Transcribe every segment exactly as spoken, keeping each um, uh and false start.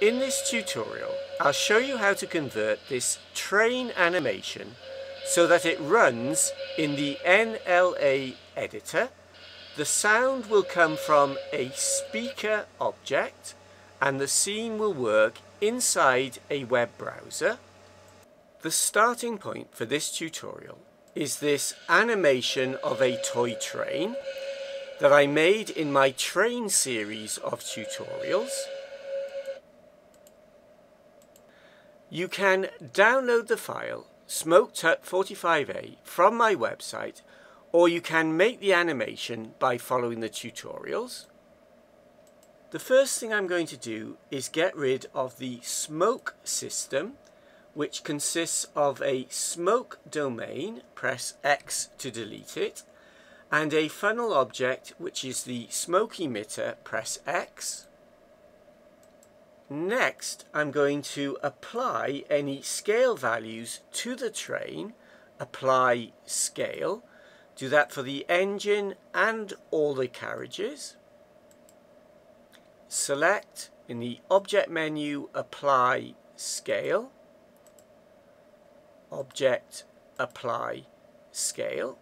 In this tutorial, I'll show you how to convert this train animation so that it runs in the N L A editor. The sound will come from a speaker object and the scene will work inside a web browser. The starting point for this tutorial is this animation of a toy train that I made in my train series of tutorials. You can download the file Smoke Tut forty-five A from my website, or you can make the animation by following the tutorials. The first thing I'm going to do is get rid of the smoke system, which consists of a smoke domain, press X to delete it, and a funnel object, which is the smoke emitter, press X. Next, I'm going to apply any scale values to the train, apply scale, do that for the engine and all the carriages. Select in the object menu, apply scale, object, apply scale.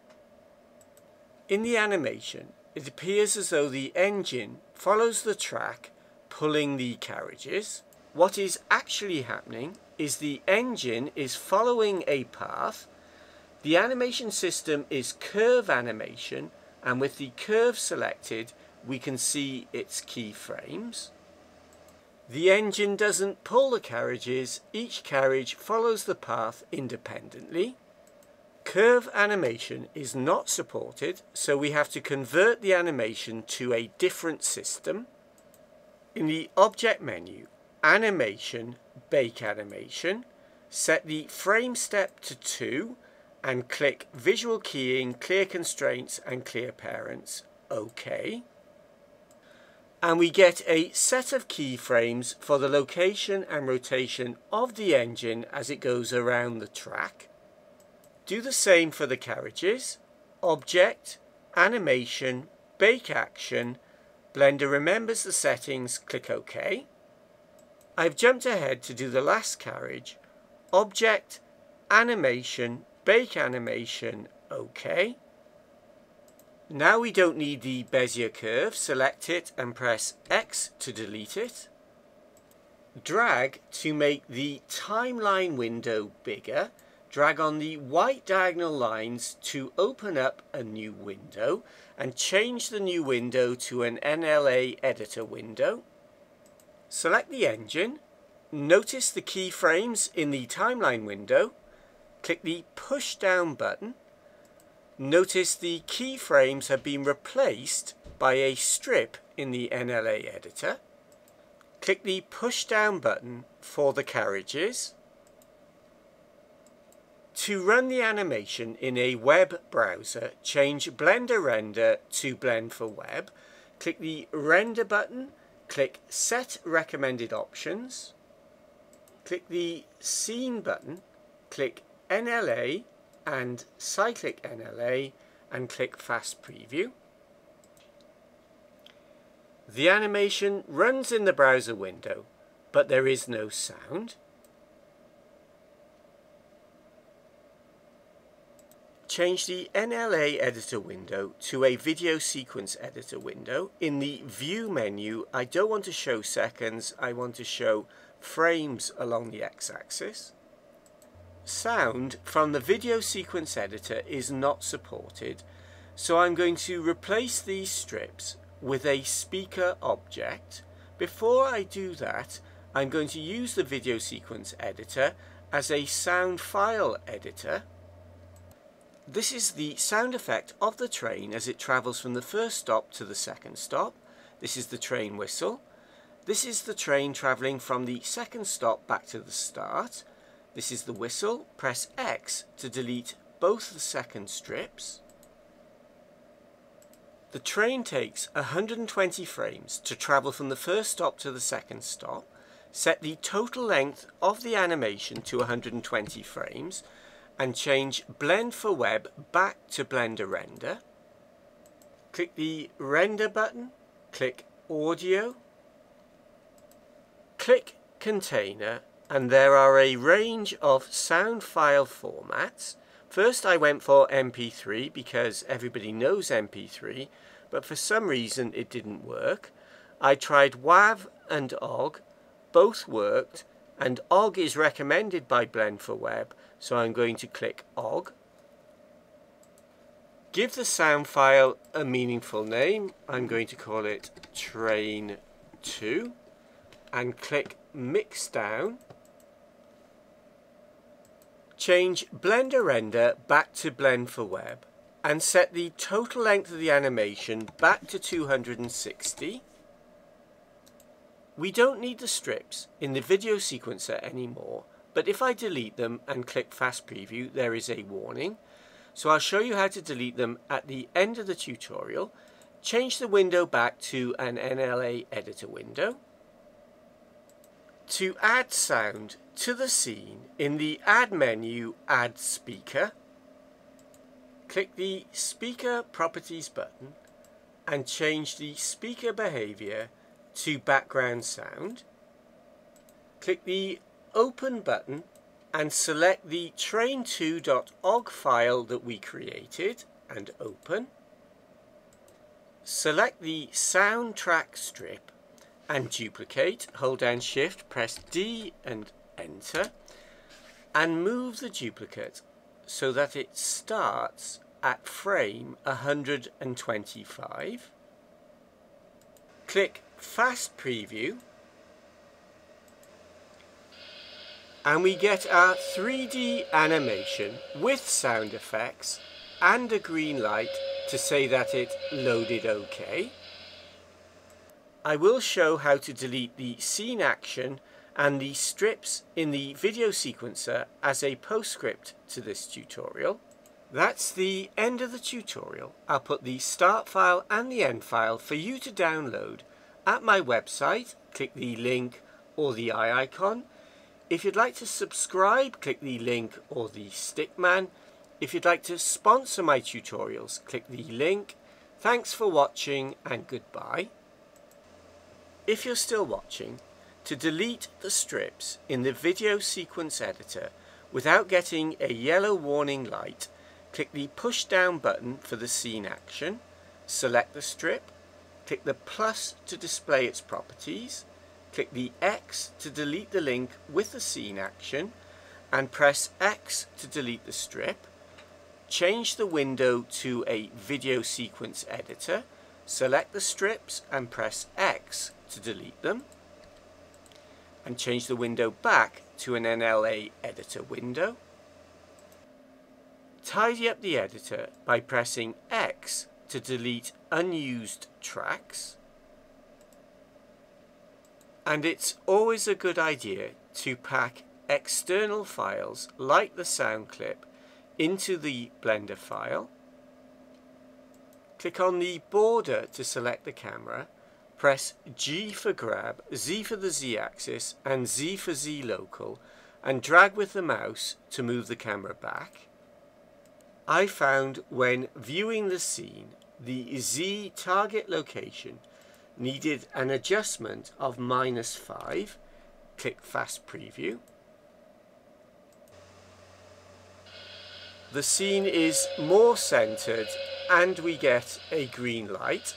In the animation, it appears as though the engine follows the track pulling the carriages. What is actually happening is the engine is following a path. The animation system is curve animation, and with the curve selected, we can see its keyframes. The engine doesn't pull the carriages. Each carriage follows the path independently. Curve animation is not supported, so we have to convert the animation to a different system. In the object menu, animation, bake animation, set the frame step to two and click visual keying, clear constraints and clear parents, OK. And we get a set of keyframes for the location and rotation of the engine as it goes around the track. Do the same for the carriages, object, animation, bake action. Blender remembers the settings, click OK. I've jumped ahead to do the last carriage, object, animation, bake animation, OK. Now we don't need the Bezier curve, select it and press X to delete it. Drag to make the timeline window bigger. Drag on the white diagonal lines to open up a new window and change the new window to an N L A editor window. Select the engine, notice the keyframes in the timeline window, click the push down button. Notice the keyframes have been replaced by a strip in the N L A editor. Click the push down button for the carriages. To run the animation in a web browser, change Blender Render to Blend for Web. Click the Render button, click Set Recommended Options, click the Scene button, click N L A and Cyclic N L A, and click Fast Preview. The animation runs in the browser window, but there is no sound. Change the N L A editor window to a Video Sequence Editor window. In the View menu, I don't want to show seconds, I want to show frames along the x-axis. Sound from the Video Sequence Editor is not supported, so I'm going to replace these strips with a speaker object. Before I do that, I'm going to use the Video Sequence Editor as a sound file editor. This is the sound effect of the train as it travels from the first stop to the second stop. This is the train whistle. This is the train travelling from the second stop back to the start. This is the whistle. Press X to delete both the second strips. The train takes one hundred twenty frames to travel from the first stop to the second stop. Set the total length of the animation to one hundred twenty frames and change Blend for Web back to Blender Render. Click the Render button, click Audio, click container, and there are a range of sound file formats. First I went for M P three because everybody knows M P three, but for some reason it didn't work. I tried WAV and O G G, both worked, and O G G is recommended by Blend for Web, so I'm going to click O G G. Give the sound file a meaningful name. I'm going to call it Train two and click Mix Down. Change Blender Render back to Blend for Web and set the total length of the animation back to two hundred sixty. We don't need the strips in the video sequencer anymore, but if I delete them and click Fast Preview, there is a warning. So I'll show you how to delete them at the end of the tutorial. Change the window back to an N L A editor window. To add sound to the scene, in the Add menu, Add Speaker, click the Speaker Properties button and change the speaker behavior to background sound. Click the Open button and select the train two dot O G G file that we created and open. Select the soundtrack strip and duplicate. Hold down Shift, press D and Enter, and move the duplicate so that it starts at frame one hundred twenty-five. Click Fast Preview, and we get our three D animation with sound effects and a green light to say that it loaded OK. I will show how to delete the scene action and the strips in the video sequencer as a postscript to this tutorial. That's the end of the tutorial. I'll put the start file and the end file for you to download at my website. Click the link or the eye icon. If you'd like to subscribe, click the link or the stickman. If you'd like to sponsor my tutorials, click the link. Thanks for watching and goodbye. If you're still watching, to delete the strips in the Video Sequence Editor without getting a yellow warning light, click the push down button for the scene action, select the strip, click the plus to display its properties, click the X to delete the link with the scene action, and press X to delete the strip. Change the window to a Video Sequence Editor, select the strips and press X to delete them, and change the window back to an N L A editor window. Tidy up the editor by pressing X to delete unused tracks. And it's always a good idea to pack external files like the sound clip into the Blender file. Click on the border to select the camera. Press G for grab, Z for the Z axis, and Z for Z local, and drag with the mouse to move the camera back. I found when viewing the scene, the Z target location needed an adjustment of minus five. Click Fast Preview. The scene is more centered and we get a green light.